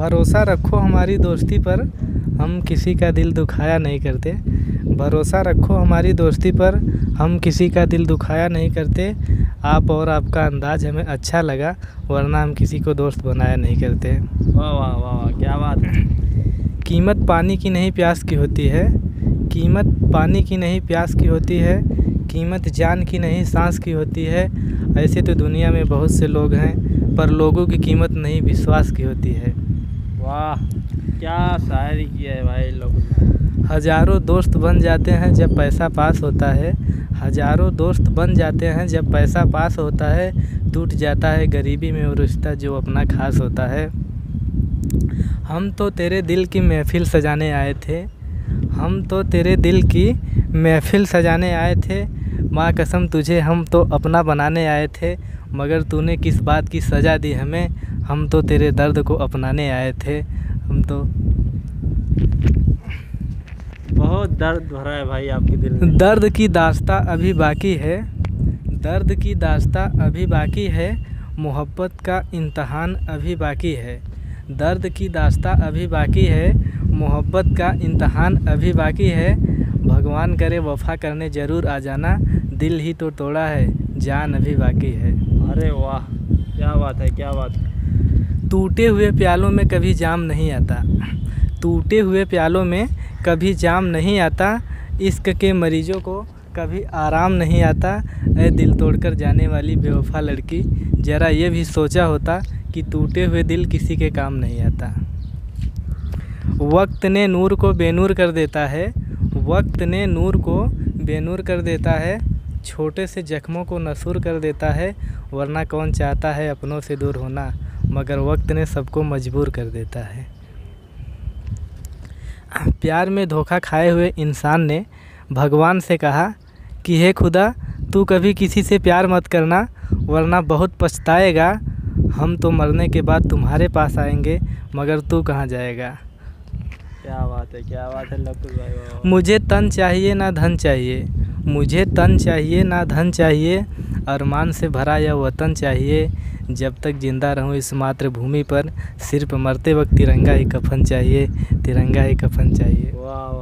भरोसा रखो हमारी दोस्ती पर, हम किसी का दिल दुखाया नहीं करते। भरोसा रखो हमारी दोस्ती पर, हम किसी का दिल दुखाया नहीं करते। आप और आपका अंदाज़ हमें अच्छा लगा, वरना हम किसी को दोस्त बनाया नहीं करते। वाह वाह वाह, क्या बात है। कीमत पानी की नहीं प्यास की होती है, कीमत पानी की नहीं प्यास की होती है, कीमत जान की नहीं सांस की होती है। ऐसे तो दुनिया में बहुत से लोग हैं, पर लोगों की कीमत नहीं विश्वास की होती है। वाह, क्या शायरी किया है भाई लोग। हज़ारों दोस्त बन जाते हैं जब पैसा पास होता है, हज़ारों दोस्त बन जाते हैं जब पैसा पास होता है। टूट जाता है गरीबी में वो रिश्ता जो अपना खास होता है। हम तो तेरे दिल की महफिल सजाने आए थे, हम तो तेरे दिल की महफिल सजाने आए थे। माँ कसम तुझे हम तो अपना बनाने आए थे, मगर तूने किस बात की सज़ा दी हमें। हम तो तेरे दर्द को अपनाने आए थे। हम तो बहुत दर्द भरा है भाई आपके दिल में। दर्द की दास्तां अभी बाकी है, दर्द की दास्तां अभी बाकी है, मोहब्बत का इम्तहान अभी बाकी है। दर्द की दास्तां अभी बाकी है, मोहब्बत का इम्तहान अभी बाकी है। भगवान करे वफा करने ज़रूर आ जाना, दिल ही तो तोड़ा है, जान अभी बाकी है। अरे वाह, क्या बात है, क्या बात है। टूटे हुए प्यालों में कभी जाम नहीं आता, टूटे हुए प्यालों में कभी जाम नहीं आता। इश्क के मरीजों को कभी आराम नहीं आता। ऐ दिल तोड़कर जाने वाली बेवफा लड़की, ज़रा ये भी सोचा होता कि टूटे हुए दिल किसी के काम नहीं आता। वक्त ने नूर को बेनूर कर देता है, वक्त ने नूर को बेनूर कर देता है। छोटे से जख्मों को नसूर कर देता है, वरना कौन चाहता है अपनों से दूर होना, मगर वक्त ने सबको मजबूर कर देता है। प्यार में धोखा खाए हुए इंसान ने भगवान से कहा कि हे खुदा, तू कभी किसी से प्यार मत करना, वरना बहुत पछताएगा। हम तो मरने के बाद तुम्हारे पास आएंगे, मगर तू कहाँ जाएगा। क्या बात है, क्या बात है लकुल भाई। मुझे तन चाहिए ना धन चाहिए, मुझे तन चाहिए ना धन चाहिए, अरमान से भरा या वतन चाहिए। जब तक जिंदा रहूं इस मातृभूमि पर, सिर्फ मरते वक्त तिरंगा ही कफन चाहिए, तिरंगा ही कफन चाहिए। वाह।